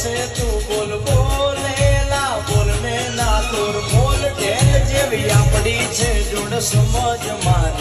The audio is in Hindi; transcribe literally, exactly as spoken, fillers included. से तू बोल बोलेला बोलने ना तोर बोल ढेल जेवी आपणी छे जोड समझ मार।